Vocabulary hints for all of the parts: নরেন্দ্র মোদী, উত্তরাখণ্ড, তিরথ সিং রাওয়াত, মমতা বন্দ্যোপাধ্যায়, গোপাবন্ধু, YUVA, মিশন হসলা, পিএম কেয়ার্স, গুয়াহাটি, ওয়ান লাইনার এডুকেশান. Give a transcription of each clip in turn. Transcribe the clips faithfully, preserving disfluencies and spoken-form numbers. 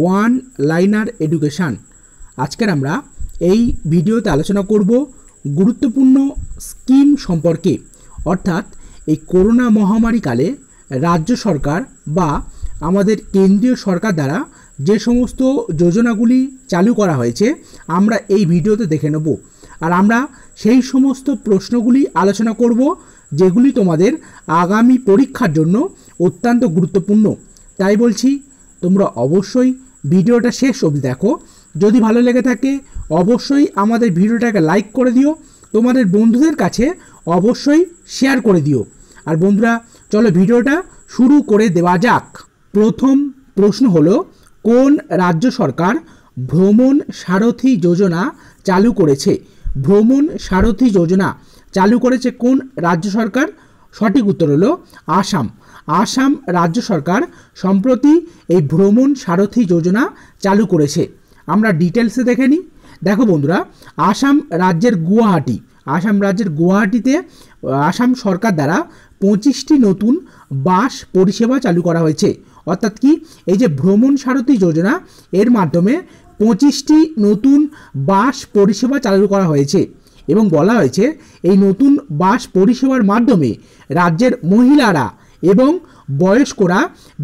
ওয়ান লাইনার এডুকেশান। আজকের আমরা এই ভিডিওতে আলোচনা করব গুরুত্বপূর্ণ স্কিম সম্পর্কে, অর্থাৎ এই করোনা মহামারীকালে রাজ্য সরকার বা আমাদের কেন্দ্রীয় সরকার দ্বারা যে সমস্ত যোজনাগুলি চালু করা হয়েছে আমরা এই ভিডিওতে দেখে নেব। আর আমরা সেই সমস্ত প্রশ্নগুলি আলোচনা করব যেগুলি তোমাদের আগামী পরীক্ষার জন্য অত্যন্ত গুরুত্বপূর্ণ। তাই বলছি তোমরা অবশ্যই ভিডিওটা শেষ অবধি দেখো। যদি ভালো লেগে থাকে অবশ্যই আমাদের ভিডিওটাকে লাইক করে দিও, তোমাদের বন্ধুদের কাছে অবশ্যই শেয়ার করে দিও। আর বন্ধুরা চলো ভিডিওটা শুরু করে দেওয়া যাক। প্রথম প্রশ্ন হলো, কোন রাজ্য সরকার ভ্রমণ সারথি যোজনা চালু করেছে? ভ্রমণ সারথি যোজনা চালু করেছে কোন রাজ্য সরকার? সঠিক উত্তর হলো আসাম। আসাম রাজ্য সরকার সম্প্রতি এই ভ্রমণ সারথি যোজনা চালু করেছে। আমরা ডিটেলসে দেখে নিই। দেখো বন্ধুরা, আসাম রাজ্যের গুয়াহাটি আসাম রাজ্যের গুয়াহাটিতে আসাম সরকার দ্বারা পঁচিশটি নতুন বাস পরিষেবা চালু করা হয়েছে। অর্থাৎ কি, এই যে ভ্রমণ সারথি যোজনা এর মাধ্যমে পঁচিশটি নতুন বাস পরিষেবা চালু করা হয়েছে এবং বলা হয়েছে এই নতুন বাস পরিষেবার মাধ্যমে রাজ্যের মহিলারা এবং বয়স্করা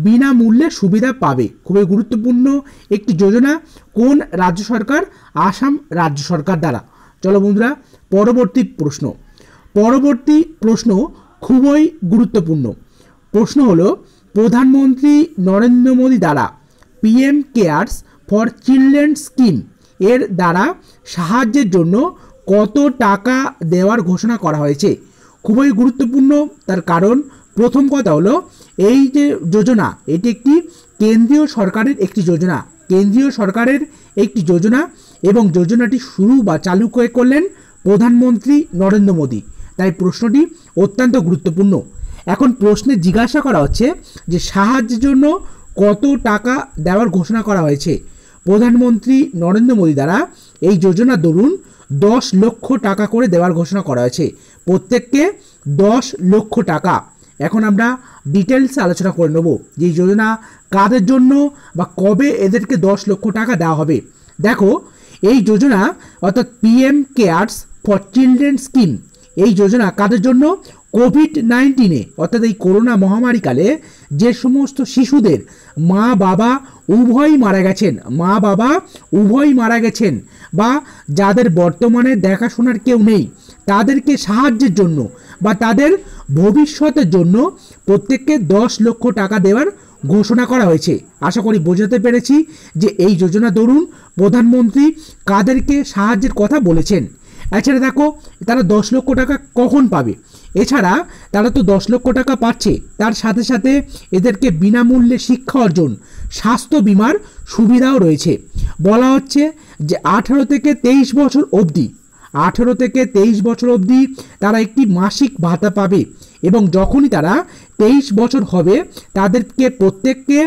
বিনামূল্যে সুবিধা পাবে। খুবই গুরুত্বপূর্ণ একটি যোজনা কোন রাজ্য সরকার? আসাম রাজ্য সরকার দ্বারা। চলো বন্ধুরা পরবর্তী প্রশ্ন পরবর্তী প্রশ্ন খুবই গুরুত্বপূর্ণ প্রশ্ন হলো, প্রধানমন্ত্রী নরেন্দ্র মোদী দ্বারা পিএম কেয়ার্স for children scheme এর দ্বারা সাহায্যের জন্য কত টাকা দেওয়ার ঘোষণা করা হয়েছে? খুবই গুরুত্বপূর্ণ, তার কারণ প্রথম কথা হলো এই যে যোজনা এটি একটি কেন্দ্রীয় সরকারের একটি যোজনা কেন্দ্রীয় সরকারের একটি যোজনা এবং যোজনাটি শুরু বা চালু করলেন প্রধানমন্ত্রী নরেন্দ্র মোদী। তাই প্রশ্নটি অত্যন্ত গুরুত্বপূর্ণ। এখন প্রশ্নে জিজ্ঞাসা করা হচ্ছে যে সাহায্যের জন্য কত টাকা দেওয়ার ঘোষণা করা হয়েছে। প্রধানমন্ত্রী নরেন্দ্র মোদী দ্বারা এই যোজনা দরুন দশ লক্ষ টাকা করে দেওয়ার ঘোষণা করা হয়েছে, প্রত্যেককে দশ লক্ষ টাকা। এখন আমরা ডিটেলসে আলোচনা করে নেব যে এই যোজনা কাদের জন্য বা কবে এদেরকে দশ লক্ষ টাকা দেওয়া হবে। দেখো, এই যোজনা অর্থাৎ পিএম কেয়ার্স for children scheme, এই যোজনা কাদের জন্য? কোভিড নাইন্টিনে অর্থাৎ এই করোনা মহামারীকালে যে সমস্ত শিশুদের মা বাবা উভয়ই মারা গেছেন মা বাবা উভয়ই মারা গেছেন বা যাদের বর্তমানে দেখাশোনার কেউ নেই, তাদেরকে সাহায্যের জন্য বা তাদের ভবিষ্যতের জন্য প্রত্যেককে দশ লক্ষ টাকা দেওয়ার ঘোষণা করা হয়েছে। আশা করি বোঝাতে পেরেছি যে এই যোজনা দরুন প্রধানমন্ত্রী কাদেরকে সাহায্যের কথা বলেছেন। এছাড়া দেখো, তারা দশ লক্ষ টাকা কখন পাবে? এছাড়া তারা তো দশ লক্ষ টাকা পাচ্ছে, তার সাথে সাথে এদেরকে বিনামূল্যে শিক্ষা অর্জন, স্বাস্থ্য বিমার সুবিধাও রয়েছে। বলা হচ্ছে যে আঠেরো থেকে তেইশ বছর অবধি আঠেরো থেকে তেইশ বছর অবধি তারা একটি মাসিক ভাতা পাবে এবং যখনই তারা তেইশ বছর হবে তাদেরকে প্রত্যেককে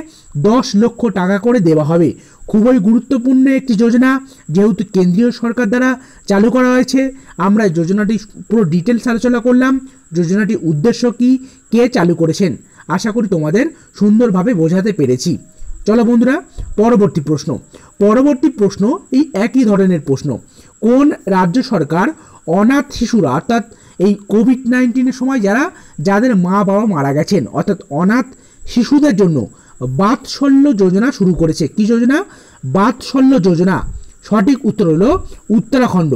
দশ লক্ষ টাকা করে দেওয়া হবে। খুবই গুরুত্বপূর্ণ একটি যোজনা, যেহেতু কেন্দ্রীয় সরকার দ্বারা চালু করা হয়েছে। আমরা যোজনাটি পুরো ডিটেলস আলোচনা করলাম, যোজনাটির উদ্দেশ্য কী, কে চালু করেছেন। আশা করি তোমাদের সুন্দরভাবে বোঝাতে পেরেছি। চলো বন্ধুরা পরবর্তী প্রশ্ন পরবর্তী প্রশ্ন এই একই ধরনের প্রশ্ন। কোন রাজ্য সরকার অনাথ শিশুরা অর্থাৎ এই কোভিড নাইন্টিনের সময় যারা যাদের মা বাবা মারা গেছেন অর্থাৎ অনাথ শিশুদের জন্য বাৎসল্য যোজনা শুরু করেছে? কি যোজনা? বাৎসল্য যোজনা। সঠিক উত্তর হলো উত্তরাখণ্ড।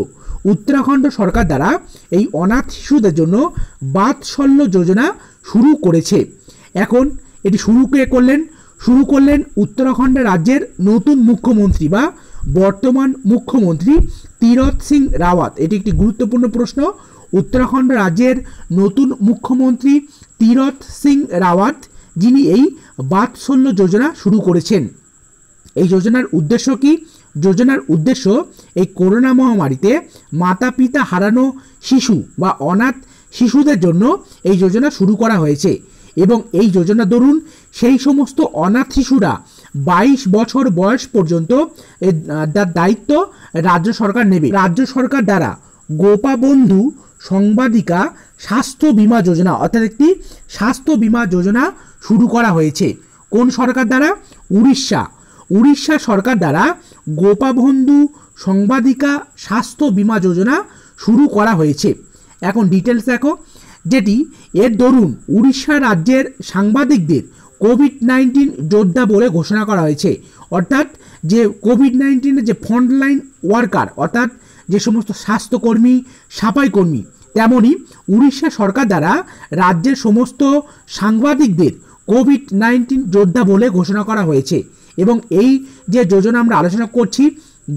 উত্তরাখণ্ড সরকার দ্বারা এই অনাথ শিশুদের জন্য বাৎসল্য যোজনা শুরু করেছে। এখন এটি শুরু কে করলেন? শুরু করলেন উত্তরাখণ্ড রাজ্যের নতুন মুখ্যমন্ত্রী বা বর্তমান মুখ্যমন্ত্রী তিরথ সিং রাওয়াত। এটি একটি গুরুত্বপূর্ণ প্রশ্ন। উত্তরাখণ্ড রাজ্যের নতুন মুখ্যমন্ত্রী তিরথ সিং রাওয়াত, যিনি এই বাৎসল্য যোজনা শুরু করেছেন। এই যোজনার উদ্দেশ্য কি? যোজনার উদ্দেশ্য এই করোনা মহামারীতে মাতা পিতা হারানো শিশু বা অনাথ শিশুদের জন্য এই যোজনা শুরু করা হয়েছে এবং এই যোজনা দরুন সেই সমস্ত অনাথ শিশুরা বাইশ বছর বয়স পর্যন্ত তার দায়িত্ব রাজ্য সরকার নেবে। রাজ্য সরকার দ্বারা গোপা বন্ধু সংবাদিকা স্বাস্থ্য বিমা যোজনা অর্থাৎ একটি স্বাস্থ্য বিমা যোজনা শুরু করা হয়েছে। কোন সরকার দ্বারা? উড়িষ্যা उड़ीसा सरकार द्वारा गोपाबंधु संबादिका स्वास्थ्य बीमा योजना शुरू करा हयेछे। एखन डिटेल्स देखो जेटी एर दरुन उड़ीसा राज्येर सांबादिकदेर कोविड नाइनटीन योद्धा बोले घोषणा करा हयेछे। अर्थात जे कोविड नाइनटीन जे फ्रंटलाइन वार्कार अर्थात जे समस्त स्वास्थ्यकर्मी सफाईकर्मी तेमोनी उड़ीसा सरकार द्वारा राज्येर समस्त सांबादिकदेर कोविड नाइनटीन योद्धा बोले घोषणा करा हयेछे। एबं एई जे योजना आमरा आलोचना करछि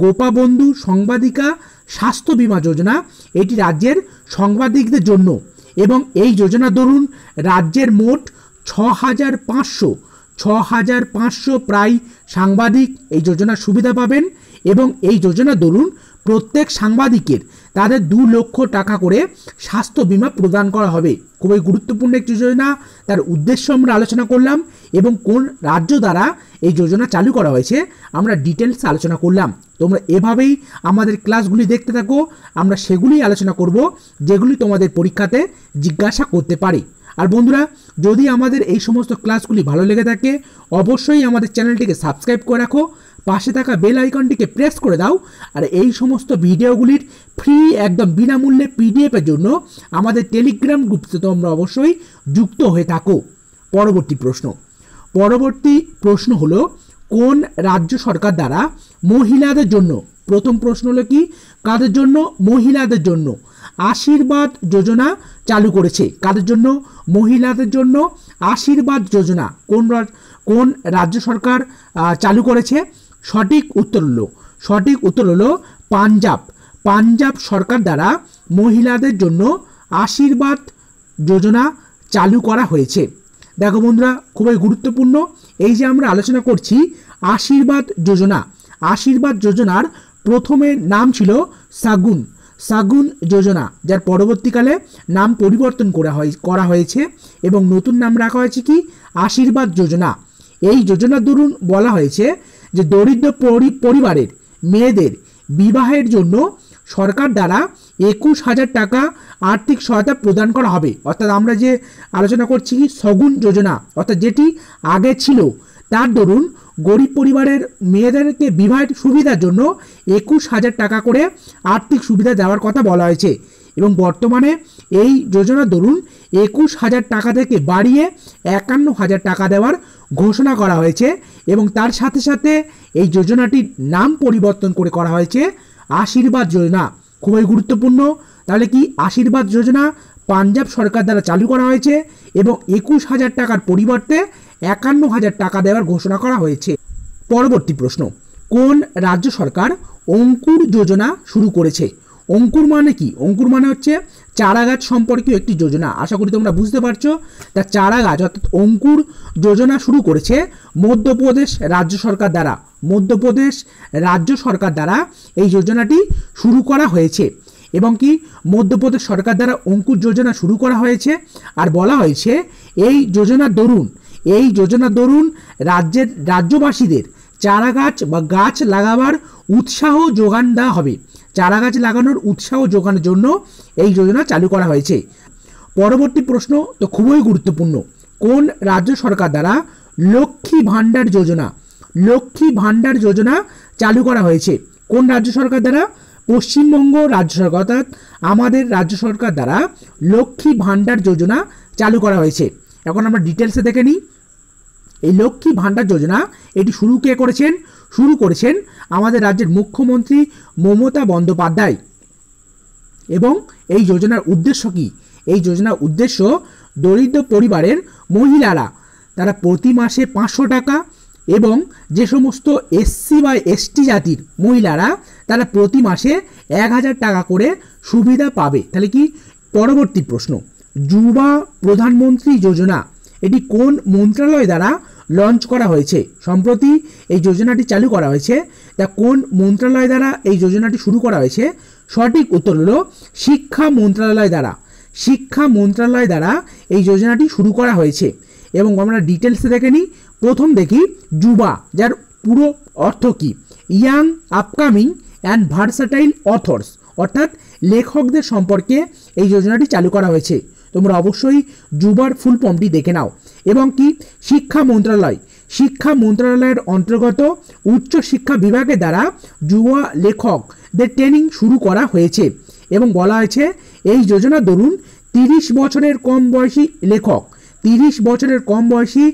गोपाबंधु संबादिका स्वास्थ्य बीमा योजना एटी राज्येर सांबादिकदेर जोन्नो एबं एई योजना दरुन राज्येर मोट छ हज़ार पाँचशो छ हज़ार पाँचशो प्राय सांबादिक एई योजनार सुविधा पाबेन एबं एई योजना दरुन प्रत्येक सांबादिकेर तादेर दो लक्ष टाका करे स्वास्थ्य बीमा प्रदान करा हबे। खूबई गुरुत्वपूर्ण एक योजना तार उद्देश्य आमरा आलोचना करलाम एबं कोन राज्य द्वारा एई योजना चालू करा हयेछे आमरा डिटेल्स आलोचना करलाम। तोमरा एभावेई आमादेर क्लासगुली देखते थाको आमरा सेगुली आलोचना करब जेगुली तोमादेर परीक्षाते जिज्ञासा करते पारे। और बंधुरा यदि आमादेर एई समस्त क्लासगुली भालो लेगे थाके अवश्यई आमादेर चैनलटिके सबस्क्राइब करे राखो, पाशे थाका बेल आइकनटिके प्रेस करे दाओ और एई समस्त भिडियोगुलिर फ्री एकदम बिनामूल्ये पिडिएफेर जोन्नो आमादेर टेलिग्राम ग्रुपे तोमरा अवश्यई जुक्त हये थाको। परवर्ती प्रश्न परवर्ती प्रश्न हलो कोन राज्य सरकार द्वारा महिलादेर जोन्नो प्रथम प्रश्न हलो कि कादेर जोन्नो महिलादेर जोन्नो आशीर्वाद योजना चालू करेছে। কাদের জন্য? মহিলাদের জন্য আশীর্বাদ যোজনা কোন কোন রাজ্য সরকার চালু করেছে? সঠিক উত্তর হলো সঠিক উত্তর হলো পাঞ্জাব। পাঞ্জাব সরকার দ্বারা মহিলাদের জন্য আশীর্বাদ যোজনা চালু করা হয়েছে। দেখো বন্ধুরা খুবই গুরুত্বপূর্ণ এই যে আমরা আলোচনা করছি আশীর্বাদ যোজনা আশীর্বাদ যোজনার প্রথমে নাম ছিল সাগুন सागुन योजना जार परवर्तीकाले नाम परिवर्तन करा हयेछे एबं नतून नाम रखा हयेछे कि आशीर्वाद योजना। एई योजना दरुन बला हयेछे जे दरिद्र परिवारेर मेयेदेर विवाहेर जोन्नो सरकार द्वारा एकुश हज़ार टाका आर्थिक सहायता प्रदान करा हबे। अर्थात आमरा जे आलोचना करछि कि सगुन योजना अर्थात जेटी आगे छिलो तार दरुन गरीब परिवारेर मेयेदेरके विवाहेर सुविधार जोन्नो एकुश हज़ार टाका करे आर्थिक सुविधा देवार कथा बला हयेछे एबं बर्तमाने एई योजना दरुन एकुश हज़ार टाका थेके बाड़िये एकान्न हज़ार टाका देवार घोषणा करा हयेछे एबं तार साथे साथे एई योजनाटिर नाम परिवर्तन करे करा हयेछे आशीर्वाद योजना। खूबई गुरुत्वपूर्ण ताहले कि आशीर्वाद योजना पंजाब सरकार द्वारा चालू करा हयेछे एबं एकुश हज़ार टाकार परिवर्ते एकान्न हज़ार टाका देवार घोषणा करा हयेछे। परवर्ती प्रश्न कोन राज्य सरकार अंकुर योजना शुरू करेছে। अंकुर माने कि अंकुर माने হচ্ছে চারা গাছ সম্পর্কিত একটি যোজনা। আশা করি তোমরা বুঝতে পারছো। তা চারা গাছ অর্থাৎ अंकुर যোজনা শুরু করেছে মধ্যপ্রদেশ রাজ্য সরকার দ্বারা মধ্যপ্রদেশ রাজ্য সরকার দ্বারা এই যোজনাটি শুরু করা হয়েছে एवं कि मध्यप्रदेश सरकार द्वारा अंकुर योजना शुरू करा हयेछे और बला हयेछे एई योजना दरुन एई योजना दरुन राज्य राज्यवासीदेर चारा गाछ बा गाछ लागाबार उत्साह जोगान देওয়া हबे। चारा गाछ लागानोर उत्साह जोगानोर जोन्नो एई योजना चालू करा हयेछे। परवर्ती प्रश्न तो खूबई गुरुत्वपूर्ण कोन राज्य सरकार द्वारा लक्ष्मी भाण्डार योजना लक्ष्मी भाण्डार योजना चालू करा हयेछे। कोन राज्य सरकार द्वारा? पश्चिमबंग राज्य सरकार अर्थात आमादेर राज्य सरकार द्वारा लक्ष्मी भाण्डार योजना चालू करा हयेछे। एखन आमरा डिटेल्से देखे निई एई लक्ष्मी भाण्डार योजना एटी शुरू के करेछेन शुरू करेछेन आमादेर राज्येर मुख्यमंत्री ममता बंद्योपाध्याय। एबं एई योजनार उद्देश्य कि? एई योजनार उद्देश्य दरिद्र परिवारेर महिलारा तारा प्रति मासे पाँचशो टाका एबं जे समस्त एससी बा एसटी जातिर महिलारा तारा प्रति मासे एक हज़ार टाका करे सुविधा पाबे। ताहले कि परवर्ती प्रश्न युवा प्रधानमंत्री योजना एटी कोन मंत्रालय द्वारा लंच करा हयेछे। सम्प्रति एई योजनाटी चालू करा हयेछे। ता कोन मंत्रालय द्वारा एई योजनाटी शुरू करा हयेछे? सठिक उत्तर हलो शिक्षा मंत्रालय द्वारा शिक्षा मंत्रालय द्वारा एई योजनाटी शुरू करा हयेछे। एबं आमरा डिटेल्से देखे निई प्रथम देखी युवा जार पुरो अर्थ कि? Young upcoming and versatile authors अर्थात लेखकদের সম্পর্কে এই যোজনাটি চালু করা হয়েছে। তোমরা অবশ্যই যুবার ফুল ফর্মটি দেখে নাও। এবং কি শিক্ষা মন্ত্রণালয় शिक्षा मंत्रणालयेर अंतर्गत उच्च शिक्षा विभाग द्वारा युवा लेखकदेर ट्रेनिंग शुरू करा हयेछे एबं बला हयेछे एई योजना दरुन तीस बछरेर कम बयसी लेखक तीस बछरेर कम बयसी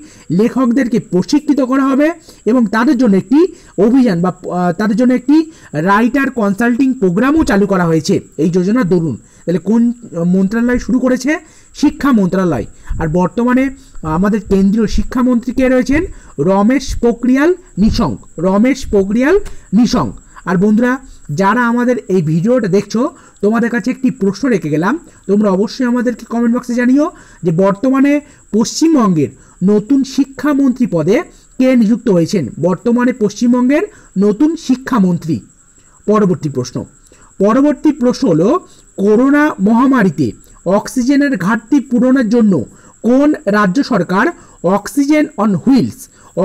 लेखकदेरके प्रशिक्षित करा होबे एबं तादेर जोन्नो एकटी अभियान बा तादेर जोन्नो एकटी राइटार कन्साल्टिंग प्रोग्रामो चालू करा हयेछे एई योजना दरुन। ताहले कोन मंत्रणालय शुरू करेछे? शिक्षा मंत्रणालय। और बर्तमाने आमादेर केंद्रीय शिक्षा मंत्री के रयेछेन रमेश पोखरियाल निशंक रमेश पोखरियाल निशंक। और बंधुरा যারা আমাদের এই ভিডিওটা দেখছো তোমাদের কাছে একটি প্রশ্ন রেখে গেলাম, তোমরা অবশ্যই আমাদেরকে কমেন্ট বক্সে জানিও যে বর্তমানে পশ্চিমবঙ্গের নতুন শিক্ষামন্ত্রী পদে কে নিযুক্ত হয়েছেন। বর্তমানে পশ্চিমবঙ্গের নতুন শিক্ষামন্ত্রী। পরবর্তী প্রশ্ন পরবর্তী প্রশ্ন হলো করোনা মহামারীতে অক্সিজেনের ঘাটতি পূরণের জন্য কোন রাজ্য সরকার oxygen on wheels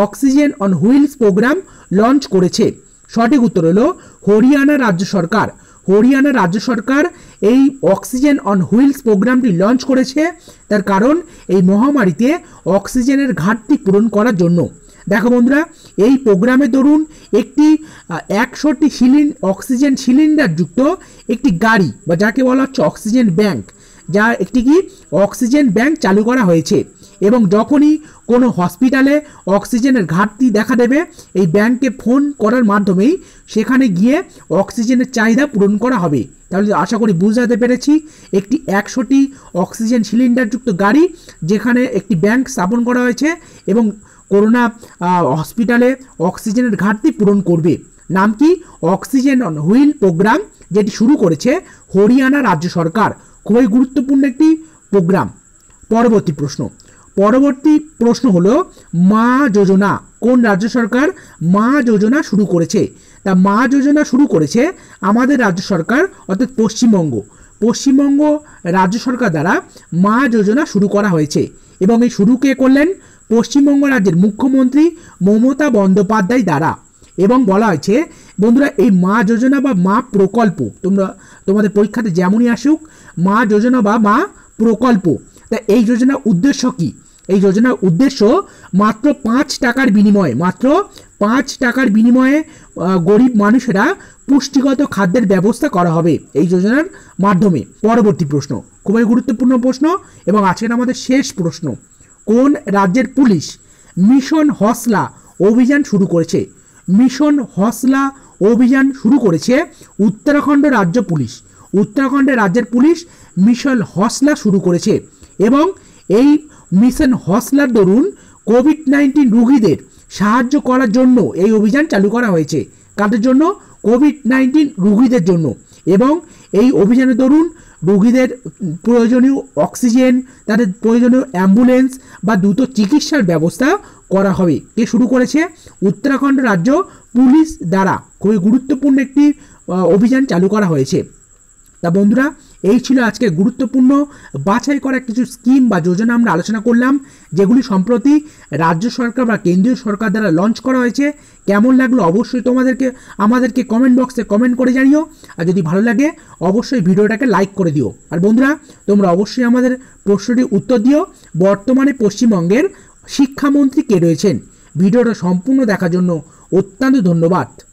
oxygen on wheels programme launch করেছে? সঠিক উত্তর হলো হরিয়ানা রাজ্য সরকার। হরিয়ানা রাজ্য সরকার এই অক্সিজেন অন হুইলস প্রোগ্রামটি লঞ্চ করেছে তার কারণ এই মহামারীতে অক্সিজেনের ঘাটতি পূরণ করার জন্য। দেখো বন্ধুরা, এই প্রোগ্রামে দরুন একটি একশোটি সিলিন্ড অক্সিজেন সিলিন্ডারযুক্ত একটি গাড়ি বা যাকে বলা হচ্ছে অক্সিজেন ব্যাংক, যা একটি কি অক্সিজেন ব্যাংক চালু করা হয়েছে এবং যখনই কোনো হসপিটালে অক্সিজেনের ঘাটতি দেখা দেবে এই ব্যাংকে ফোন করার মাধ্যমেই সেখানে গিয়ে অক্সিজেনের চাহিদা পূরণ করা হবে। তাহলে আশা করি বুঝাতে পেরেছি একটি একশোটি অক্সিজেন সিলিন্ডারযুক্ত গাড়ি যেখানে একটি ব্যাংক স্থাপন করা হয়েছে এবং করোনা হসপিটালে অক্সিজেনের ঘাটতি পূরণ করবে। নাম কি? অক্সিজেন অন হুইল প্রোগ্রাম, যেটি শুরু করেছে হরিয়ানা রাজ্য সরকার। খুবই গুরুত্বপূর্ণ একটি প্রোগ্রাম। পরবর্তী প্রশ্ন পরবর্তী প্রশ্ন হলো মা যোজনা। কোন রাজ্য সরকার মা যোজনা শুরু করেছে? তা মা যোজনা শুরু করেছে আমাদের রাজ্য সরকার অর্থাৎ পশ্চিমবঙ্গ পশ্চিমবঙ্গ রাজ্য সরকার দ্বারা মা যোজনা শুরু করা হয়েছে এবং এই শুরু কে করলেন? পশ্চিমবঙ্গ রাজ্যের মুখ্যমন্ত্রী মমতা বন্দ্যোপাধ্যায় দ্বারা। এবং বলা হয়েছে বন্ধুরা, এই মা যোজনা বা মা প্রকল্প, তোমরা তোমাদের পরীক্ষাতে যেমনই আসুক, মা যোজনা বা মা প্রকল্প, তা এই যোজনার উদ্দেশ্য কী? এই যোজনার উদ্দেশ্য মাত্র পাঁচ টাকার বিনিময়ে মাত্র পাঁচ টাকার বিনিময়ে গরিব মানুষেরা পুষ্টিগত খাদ্যের ব্যবস্থা করা হবে এই যোজনার মাধ্যমে। পরবর্তী প্রশ্ন খুবই গুরুত্বপূর্ণ প্রশ্ন এবং আজকের আমাদের শেষ প্রশ্ন। কোন রাজ্যের পুলিশ মিশন হসলা অভিযান শুরু করেছে? মিশন হসলা অভিযান শুরু করেছে উত্তরাখণ্ড রাজ্য পুলিশ। উত্তরাখণ্ডের রাজ্যের পুলিশ মিশন হসলা শুরু করেছে এবং এই মিশন হসলার দরুন কোভিড নাইন্টিন রোগীদের সাহায্য করার জন্য এই অভিযান চালু করা হয়েছে। কাদের জন্য? কোভিড নাইন্টিন রোগীদের জন্য। এবং এই অভিযানের দরুন রোগীদের প্রয়োজনীয় অক্সিজেন, তাদের প্রয়োজনীয় অ্যাম্বুলেন্স বা দ্রুত চিকিৎসার ব্যবস্থা করা হবে। কে শুরু করেছে? উত্তরাখণ্ড রাজ্য পুলিশ দ্বারা খুবই গুরুত্বপূর্ণ একটি অভিযান চালু করা হয়েছে। তা বন্ধুরা, এই ছিল আজকে গুরুত্বপূর্ণ বাছাই করা কিছু স্কিম বা যোজনা আমরা আলোচনা করলাম, যেগুলি সম্প্রতি রাজ্য সরকার বা কেন্দ্রীয় সরকার দ্বারা লঞ্চ করা হয়েছে। কেমন লাগলো অবশ্যই তোমাদেরকে আমাদেরকে কমেন্ট বক্সে কমেন্ট করে জানিও, আর যদি ভালো লাগে অবশ্যই ভিডিওটাকে লাইক করে দিও। আর বন্ধুরা, তোমরা অবশ্যই আমাদের প্রশ্নটির উত্তর দিও, বর্তমানে পশ্চিমবঙ্গের শিক্ষামন্ত্রী কে রয়েছেন। ভিডিওটা সম্পূর্ণ দেখার জন্য অত্যন্ত ধন্যবাদ।